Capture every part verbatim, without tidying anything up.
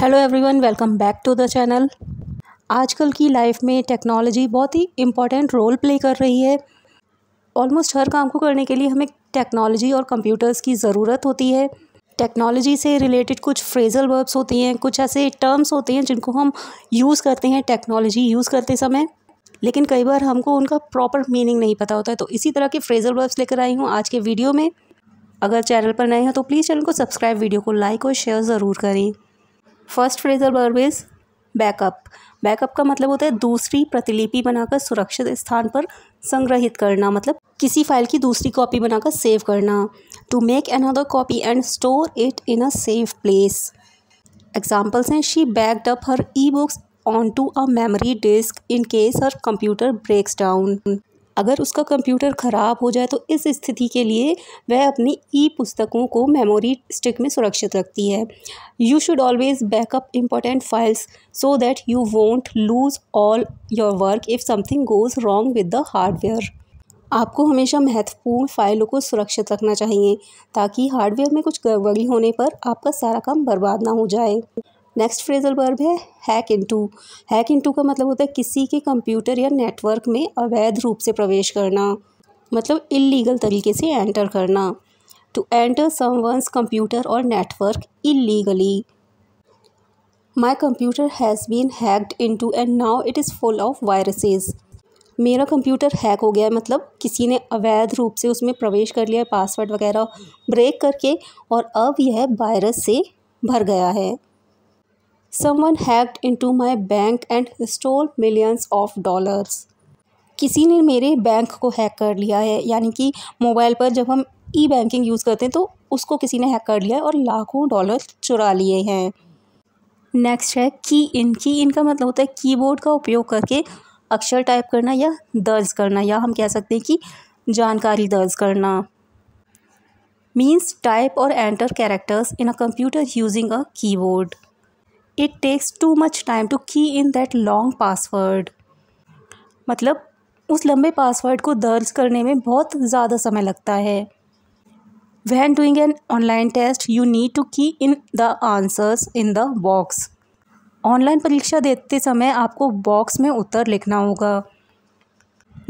Hello everyone, welcome back to the channel. आजकल की life में टेक्नोलॉजी बहुत ही इम्पॉर्टेंट रोल प्ले कर रही है। ऑलमोस्ट हर काम को करने के लिए हमें टेक्नोलॉजी और कंप्यूटर्स की ज़रूरत होती है। टेक्नोलॉजी से रिलेटेड कुछ फ्रेजल वर्ब्स होती हैं, कुछ ऐसे टर्म्स होते हैं जिनको हम यूज़ करते हैं टेक्नोलॉजी यूज़ करते समय, लेकिन कई बार हमको उनका प्रॉपर मीनिंग नहीं पता होता है। तो इसी तरह के फ्रेजल वर्ब्स लेकर आई हूँ आज के वीडियो में। अगर चैनल पर नए हो तो प्लीज़ चैनल को सब्सक्राइब, वीडियो को लाइक और शेयर ज़रूर करें। First phrasal verb is backup. Backup का मतलब होता है दूसरी प्रतिलिपि बनाकर सुरक्षित स्थान पर संग्रहित करना, मतलब किसी फाइल की दूसरी कॉपी बनाकर सेव करना। To make another copy and store it in a safe place. Examples हैं, she backed up her e books on to a memory disk in case her computer breaks down. अगर उसका computer ख़राब हो जाए तो इस स्थिति के लिए वह अपनी ई पुस्तकों को मेमोरी स्टिक में सुरक्षित रखती है। You should always backup important files so that you won't lose all your work if something goes wrong with the hardware. आपको हमेशा महत्वपूर्ण फाइलों को सुरक्षित रखना चाहिए ताकि हार्डवेयर में कुछ गड़बड़ी होने पर आपका सारा काम बर्बाद ना हो जाए। नेक्स्ट फ्रेजल वर्ब है हैक इनटू। हैक इनटू का मतलब होता है किसी के कंप्यूटर या नेटवर्क में अवैध रूप से प्रवेश करना, मतलब इल्लीगल तरीके से एंटर करना। टू एंटर समवन्स कंप्यूटर और network illegally. My computer has been hacked into and now it is full of viruses. मेरा कंप्यूटर हैक हो गया, मतलब किसी ने अवैध रूप से उसमें प्रवेश कर लिया, पासवर्ड वगैरह ब्रेक करके, और अब यह वायरस से भर गया है। Someone hacked into my bank and stole millions of dollars. किसी ने मेरे बैंक को हैक कर लिया है, यानी कि मोबाइल पर जब हम ई बैंकिंग यूज़ करते हैं तो उसको किसी ने हैक कर लिया है और लाखों डॉलर चुरा लिए हैं। नेक्स्ट है की इन। की इन का मतलब होता है कीबोर्ड का उपयोग करके अक्षर टाइप करना या दर्ज करना, या हम कह सकते हैं कि जानकारी दर्ज करना। मीन्स टाइप और enter characters in a computer using a keyboard. It takes too much time to key in that long password, मतलब उस लंबे पासवर्ड को दर्ज करने में बहुत ज़्यादा समय लगता है। When doing an online test you need to key in the answers in the box. Online परीक्षा देते समय आपको बॉक्स में उत्तर लिखना होगा।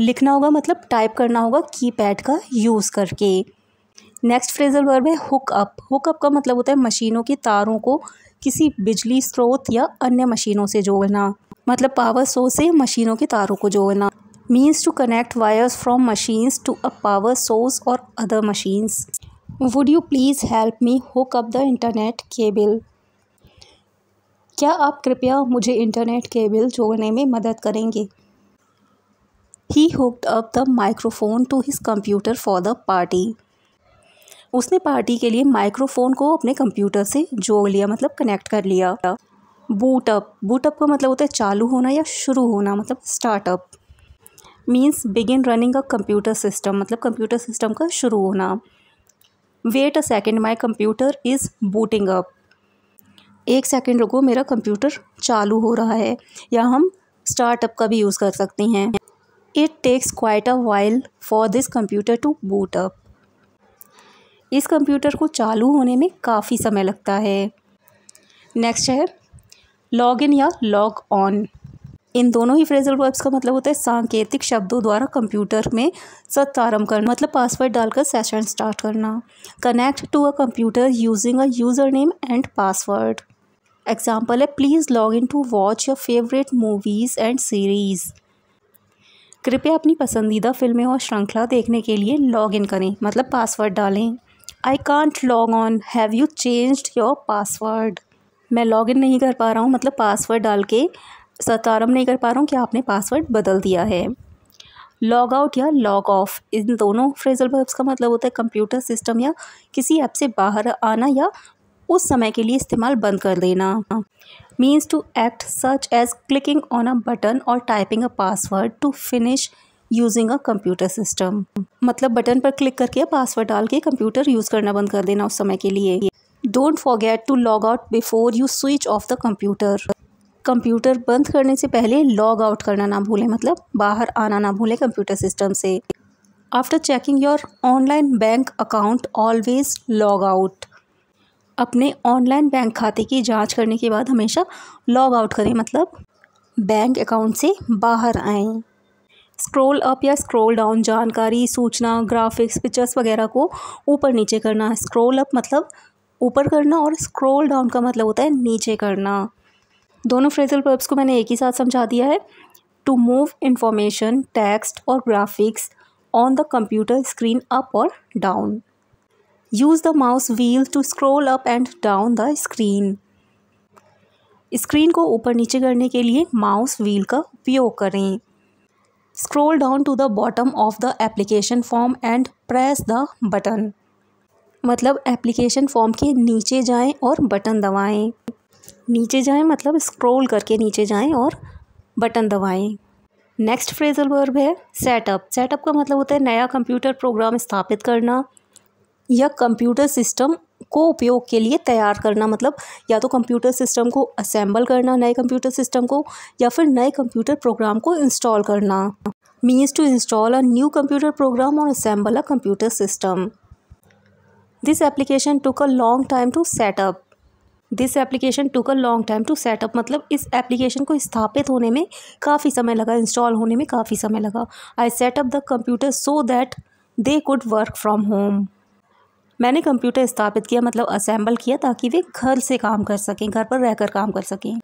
लिखना होगा मतलब टाइप करना होगा कीपैड का यूज़ करके। नेक्स्ट फ्रेजल वर्ब है हुकअप। हुकअप का मतलब होता है मशीनों के तारों को किसी बिजली स्रोत या अन्य मशीनों से जोड़ना, मतलब पावर सोर्स से मशीनों के तारों को जोड़ना। Means to connect wires from machines to a power source और other machines. Would you please help me hook up the internet cable. क्या आप कृपया मुझे इंटरनेट केबल जोड़ने में मदद करेंगे। He hooked up the microphone to his computer for the party. उसने पार्टी के लिए माइक्रोफोन को अपने कंप्यूटर से जोड़ लिया, मतलब कनेक्ट कर लिया। Boot up. बूट अप का मतलब होता है चालू होना या शुरू होना, मतलब start up. Means begin running a computer system, मतलब कंप्यूटर सिस्टम का शुरू होना। Wait a second my computer is booting up. एक सेकेंड रुको, मेरा कंप्यूटर चालू हो रहा है, या हम स्टार्टअप का भी यूज़ कर सकते हैं। It takes quite a while for this computer to boot up. इस कंप्यूटर को चालू होने में काफ़ी समय लगता है। नेक्स्ट है लॉग इन या लॉग ऑन। इन दोनों ही फ्रेजल वर्ब्स का मतलब होता है सांकेतिक शब्दों द्वारा कंप्यूटर में सत्तारंभ करना, मतलब पासवर्ड डालकर सेशन स्टार्ट करना। Connect to a computer using a user name and password. Example है, please log in to watch your favourite movies and series. कृपया अपनी पसंदीदा फिल्में और श्रृंखला देखने के लिए लॉग इन करें, मतलब पासवर्ड डालें। I can't log on, have you changed your password. मैं लॉग इन नहीं कर पा रहा हूँ, मतलब पासवर्ड डाल के सतारम नहीं कर पा रहा हूँ, क्या आपने पासवर्ड बदल दिया है। लॉग आउट या लॉग ऑफ। इन दोनों फ्रेजल वर्ब्स का मतलब होता है कंप्यूटर सिस्टम या किसी ऐप से बाहर आना या उस समय के लिए इस्तेमाल बंद कर देना। Means to act such as clicking on a button और typing a password to finish using a computer system, मतलब बटन पर क्लिक करके पासवर्ड डाल के कंप्यूटर यूज़ करना बंद कर देना उस समय के लिए। Don't forget to log out before you switch off the computer. Computer बंद करने से पहले लॉग आउट करना ना भूलें, मतलब बाहर आना ना भूलें कंप्यूटर सिस्टम से। After checking your online bank account always log out. अपने ऑनलाइन बैंक खाते की जांच करने के बाद हमेशा लॉग आउट करें, मतलब बैंक अकाउंट से बाहर आएँ। स्क्रॉल अप या स्क्रॉल डाउन जानकारी, सूचना, ग्राफिक्स, पिक्चर्स वगैरह को ऊपर नीचे करना। स्क्रॉल अप मतलब ऊपर करना और स्क्रॉल डाउन का मतलब होता है नीचे करना। दोनों फ्रेजल वर्ब्स को मैंने एक ही साथ समझा दिया है। टू मूव इंफॉर्मेशन, टेक्स्ट और graphics on the computer screen up और down. Use the mouse wheel to scroll up and down the screen. Screen को ऊपर नीचे करने के लिए माउस व्हील का उपयोग करें। Scroll down to the bottom of the application form and press the button, मतलब एप्लीकेशन फॉर्म के नीचे जाएं और बटन दबाएं। नीचे जाएं मतलब स्क्रॉल करके नीचे जाएं और बटन दबाएं। नेक्स्ट फ्रेजल वर्ब है सेटअप। सेटअप का मतलब होता है नया कंप्यूटर प्रोग्राम स्थापित करना या कंप्यूटर सिस्टम को उपयोग के लिए तैयार करना, मतलब या तो कंप्यूटर सिस्टम को असेंबल करना, नए कंप्यूटर सिस्टम को, या फिर नए कंप्यूटर प्रोग्राम को इंस्टॉल करना। Means to install a new computer program और assemble a computer system. This application took a long time to set up. This application took a long time to set up मतलब इस application को स्थापित होने में काफ़ी समय लगा, इंस्टॉल होने में काफ़ी समय लगा। I set up the computer so that they could work from home. मैंने कंप्यूटर स्थापित किया मतलब असेंबल किया ताकि वे घर से काम कर सकें, घर पर रहकर काम कर सकें।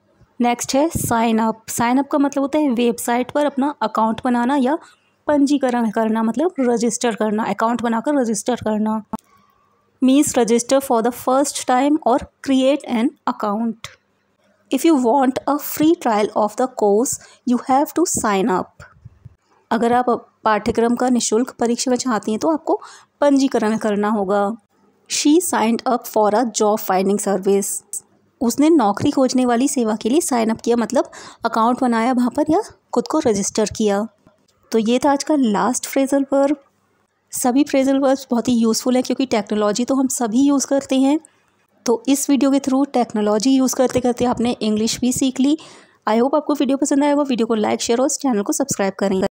नेक्स्ट है साइन अप। साइन अप का मतलब होता है वेबसाइट पर अपना अकाउंट बनाना या पंजीकरण करना, मतलब रजिस्टर करना, अकाउंट बनाकर रजिस्टर करना। Means register for the first time और create an account. If you want a free trial of the course you have to sign up. अगर आप पाठ्यक्रम का निःशुल्क परीक्षण चाहती हैं तो आपको पंजीकरण करना होगा। She signed up for a job finding service. उसने नौकरी खोजने वाली सेवा के लिए साइन अप किया, मतलब अकाउंट बनाया वहाँ पर या खुद को रजिस्टर किया। तो ये था आज का लास्ट फ्रेजल वर्ब। सभी फ्रेजल वर्ब्स बहुत ही यूज़फुल हैं क्योंकि टेक्नोलॉजी तो हम सभी यूज़ करते हैं। तो इस वीडियो के थ्रू टेक्नोलॉजी यूज़ करते करते आपने इंग्लिश भी सीख ली। आई होप आपको वीडियो पसंद आएगा। वीडियो को लाइक, शेयर और चैनल को सब्सक्राइब करें।